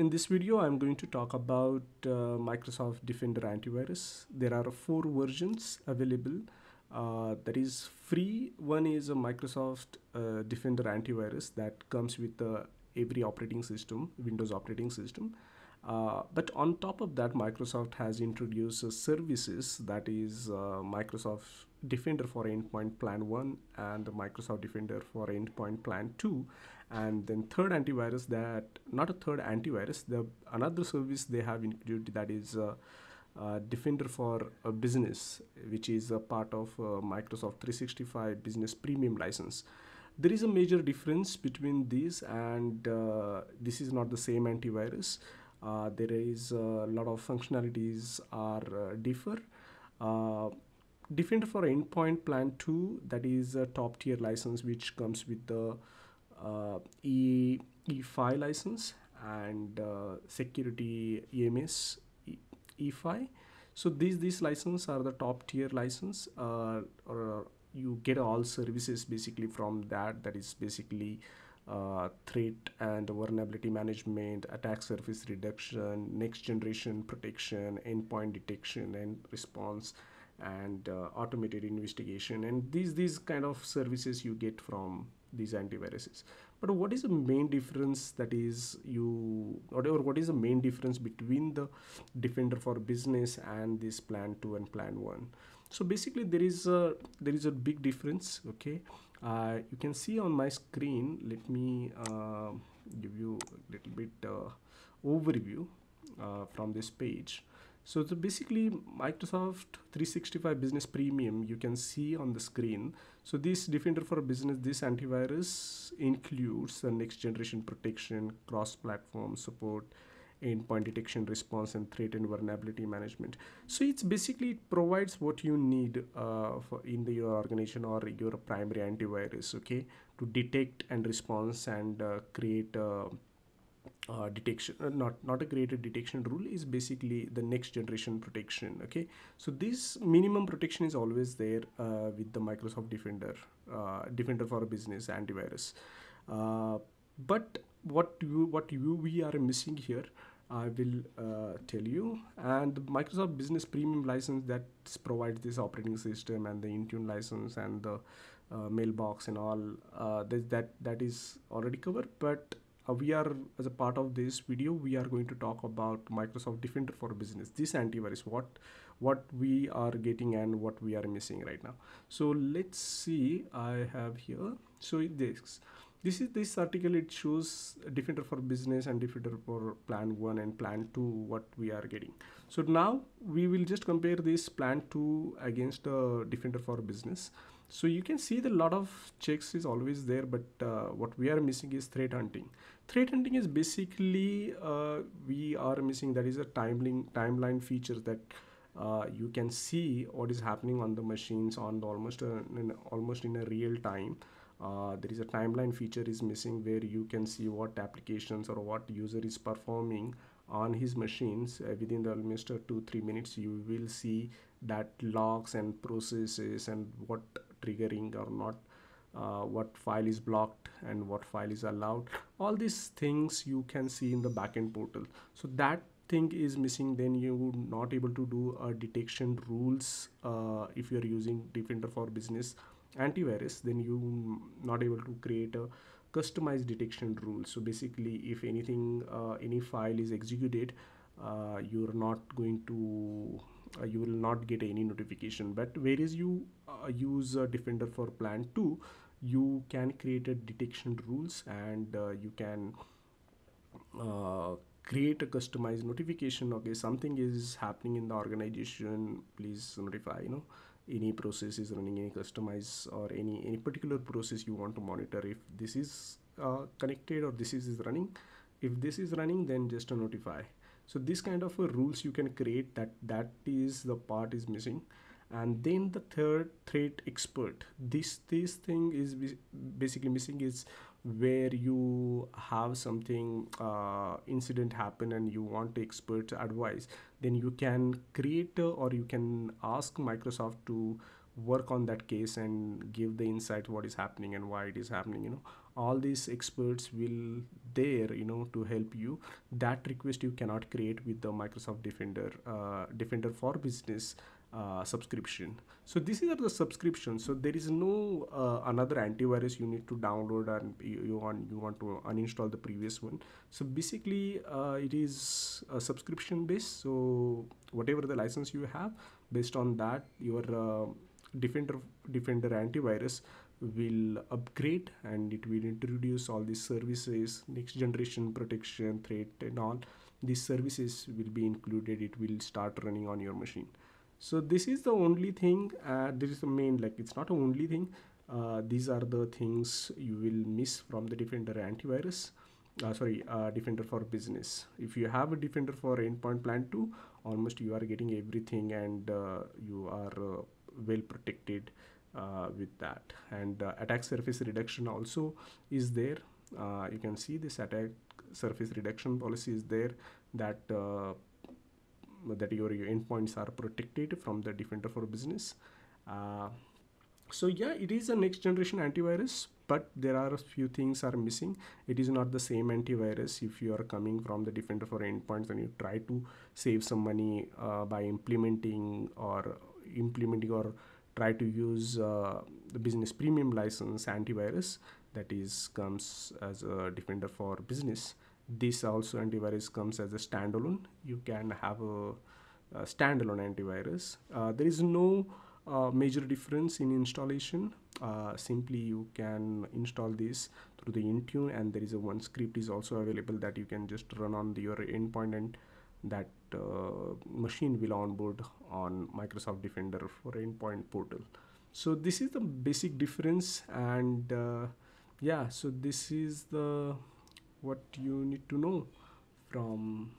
In this video, I'm going to talk about Microsoft Defender Antivirus. There are 4 versions available. That is free. One is a Microsoft Defender Antivirus that comes with every operating system, Windows operating system. But on top of that, Microsoft has introduced services, that is Microsoft Defender for Endpoint Plan 1 and the Microsoft Defender for Endpoint Plan 2, and then another service they have included, that is Defender for Business, which is a part of Microsoft 365 Business Premium license. There is a major difference between these, and this is not the same antivirus. There is a lot of functionalities are differ. Defender for Endpoint Plan 2, that is a top tier license which comes with the E5 license and security EMS E5. So these licenses are the top tier license. You get all services basically from that. That is basically threat and vulnerability management, attack surface reduction, next generation protection, endpoint detection and response, and automated investigation, and these kind of services you get from these antiviruses. But what is the main difference, that is what is the main difference between the Defender for Business and this Plan 2 and Plan 1? So basically there is a big difference. Okay, you can see on my screen. Let me give you a little bit overview from this page. So basically Microsoft 365 Business Premium, you can see on the screen. So this Defender for Business, this antivirus includes the next generation protection, cross-platform support, endpoint detection, response, and threat and vulnerability management. So it's basically, it provides what you need in your organization or your primary antivirus, okay, to detect and response and create detection, not a detection rule, is basically the next generation protection. Okay, so this minimum protection is always there with the Microsoft Defender, Defender for Business antivirus. But what we are missing here, I will tell you. And the Microsoft Business Premium license that provides this operating system and the Intune license and the mailbox and all that is already covered. But we are, as a part of this video, we are going to talk about Microsoft Defender for Business, this antivirus, what we are getting and what we are missing right now. So let's see. I have here. So this article, it shows Defender for Business and Defender for Plan 1 and Plan 2, what we are getting. So now we will just compare this Plan 2 against Defender for Business. So you can see the lot of checks is always there, but what we are missing is threat hunting. Threat hunting is basically we are missing, that is a timeline feature, that you can see what is happening on the machines on the almost in a real time. There is a timeline feature is missing, where you can see what applications or what user is performing on his machines within the almost 2-3 minutes. You will see that logs and processes and what triggering or not, what file is blocked and what file is allowed. All these things you can see in the backend portal. So that thing is missing. Then you're not able to do a detection rules if you're using Defender for Business antivirus. Then you not able to create a customized detection rule. So basically, if anything, any file is executed, you're not going to, you will not get any notification. But whereas you use Defender for Plan 2, you can create a detection rules, and you can create a customized notification. Okay, something is happening in the organization, please notify, you know, any process is running, any customized or any particular process you want to monitor. If this is connected or this is running, if this is running, then just notify. So this kind of rules you can create. That is the part is missing. And then the third, threat expert, this thing is basically missing, is where you have something incident happen and you want expert advice. Then you can create or you can ask Microsoft to work on that case and give the insight what is happening and why it is happening, you know, all these experts will there, you know, to help you. That request you cannot create with the Microsoft Defender for Business subscription. So these are the subscriptions. So there is no another antivirus you need to download, and you want to uninstall the previous one. So basically it is a subscription based. So whatever the license you have, based on that your Defender antivirus will upgrade, and it will introduce all these services, next generation protection, threat, and all these services will be included. It will start running on your machine. So this is the only thing, this is the main, like it's not the only thing, these are the things you will miss from the Defender antivirus, Defender for Business. If you have a Defender for Endpoint plan 2, almost you are getting everything, and you are well protected with that. And attack surface reduction also is there. You can see this attack surface reduction policy is there, that your endpoints are protected from the Defender for Business. So yeah, it is a next generation antivirus, but there are a few things are missing. It is not the same antivirus. If you are coming from the Defender for Endpoints and you try to save some money by implementing or try to use the Business Premium license antivirus, that is comes as a Defender for Business. This also antivirus comes as a standalone. You can have a standalone antivirus. There is no major difference in installation. Simply you can install this through the Intune, and there is a one script is also available that you can just run on your endpoint, and that machine will onboard on Microsoft Defender for Endpoint portal. So this is the basic difference, and yeah, so this is the what you need to know from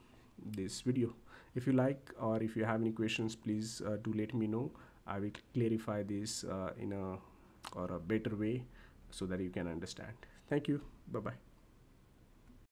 this video. If you like, or if you have any questions, please do let me know. I will clarify this in a better way so that you can understand. Thank you. Bye bye.